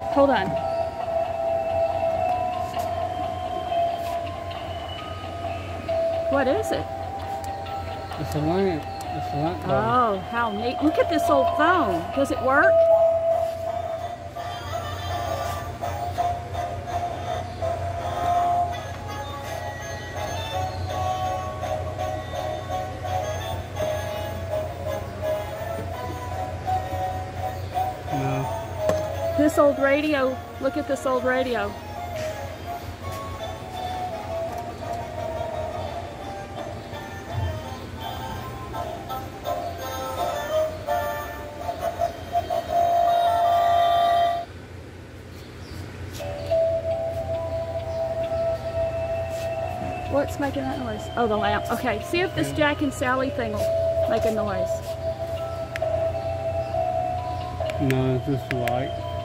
Hold on. What is it? It's a lamp. It's a lamp bulb. Oh, how neat. Look at this old phone. Does it work? This old radio, look at this old radio. What's making that noise? Oh, the lamp. Okay, see if this Jack and Sally thing will make a noise. No, it's just light.